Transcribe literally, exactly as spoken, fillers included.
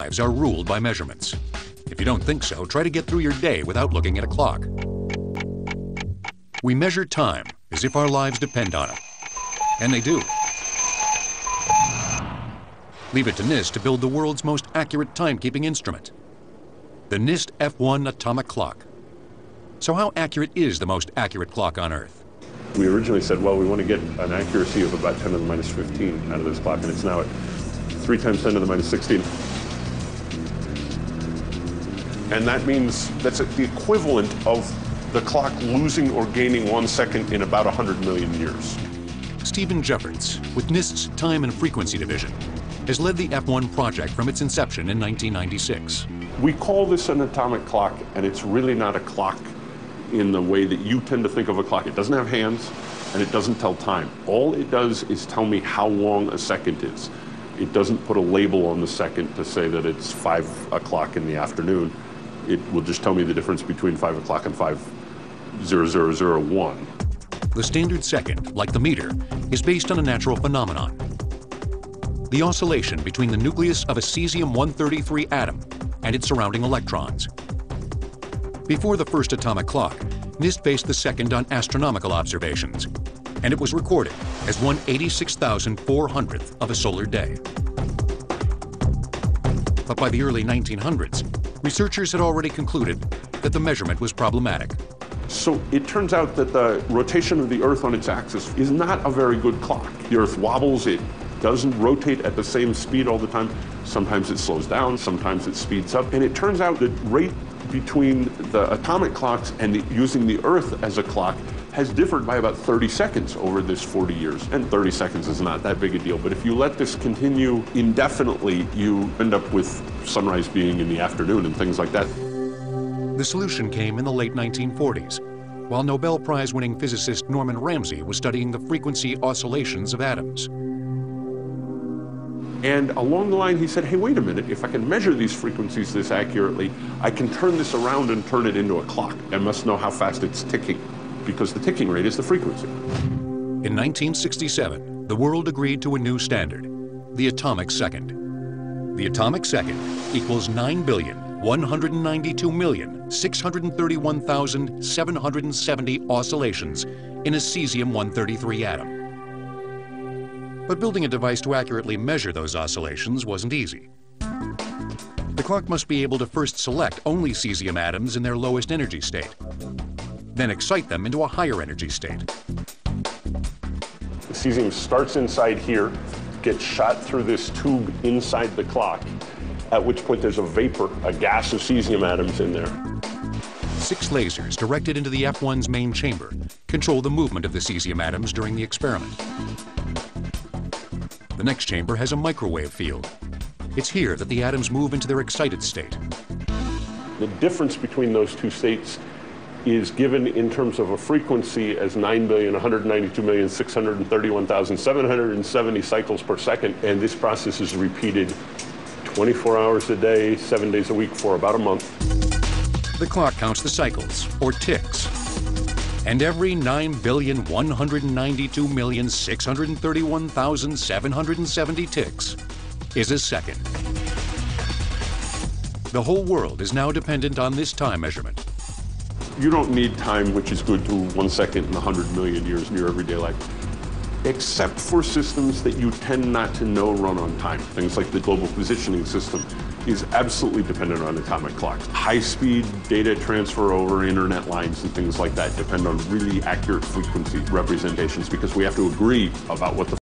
Lives are ruled by measurements. If you don't think so, try to get through your day without looking at a clock. We measure time as if our lives depend on it, and they do. Leave it to NIST to build the world's most accurate timekeeping instrument, the NIST F one atomic clock. So how accurate is the most accurate clock on Earth? We originally said, well, we want to get an accuracy of about ten to the minus fifteen out of this clock, and it's now at three times ten to the minus sixteen. And that means that's the equivalent of the clock losing or gaining one second in about one hundred million years. Steve Jefferts, with NIST's Time and Frequency Division, has led the F one project from its inception in nineteen ninety-six. We call this an atomic clock, and it's really not a clock in the way that you tend to think of a clock. It doesn't have hands, and it doesn't tell time. All it does is tell me how long a second is. It doesn't put a label on the second to say that it's five o'clock in the afternoon. It will just tell me the difference between five o'clock and five zero zero zero one. The standard second, like the meter, is based on a natural phenomenon. The oscillation between the nucleus of a cesium one thirty-three atom and its surrounding electrons. Before the first atomic clock, NIST based the second on astronomical observations, and it was recorded as one eighty-six thousand four hundredth of a solar day. But by the early nineteen hundreds, researchers had already concluded that the measurement was problematic. So it turns out that the rotation of the Earth on its axis is not a very good clock. The Earth wobbles, it doesn't rotate at the same speed all the time. Sometimes it slows down, sometimes it speeds up, and it turns out that rate between the atomic clocks and the, using the Earth as a clock has differed by about thirty seconds over this forty years. And thirty seconds is not that big a deal, but if you let this continue indefinitely, you end up with sunrise being in the afternoon and things like that. The solution came in the late nineteen forties, while Nobel Prize-winning physicist Norman Ramsey was studying the frequency oscillations of atoms. And along the line, he said, hey, wait a minute, if I can measure these frequencies this accurately, I can turn this around and turn it into a clock. I must know how fast it's ticking, because the ticking rate is the frequency. In nineteen sixty-seven, the world agreed to a new standard, the atomic second. The atomic second equals nine billion, one hundred ninety-two million, six hundred thirty-one thousand, seven hundred seventy oscillations in a cesium one thirty-three atom. But building a device to accurately measure those oscillations wasn't easy. The clock must be able to first select only cesium atoms in their lowest energy state, then excite them into a higher energy state. The cesium starts inside here, gets shot through this tube inside the clock, at which point there's a vapor, a gas of cesium atoms in there. Six lasers directed into the F one's main chamber control the movement of the cesium atoms during the experiment. The next chamber has a microwave field. It's here that the atoms move into their excited state. The difference between those two states is given in terms of a frequency as nine billion, one hundred ninety-two million, six hundred thirty-one thousand, seven hundred seventy cycles per second, and this process is repeated twenty-four hours a day, seven days a week for about a month. The clock counts the cycles, or ticks, and every nine billion, one hundred ninety-two million, six hundred thirty-one thousand, seven hundred seventy ticks is a second. The whole world is now dependent on this time measurement. You don't need time, which is good to one second in one hundred million years in your everyday life, except for systems that you tend not to know run on time. Things like the global positioning system is absolutely dependent on atomic clocks. High-speed data transfer over internet lines and things like that depend on really accurate frequency representations because we have to agree about what the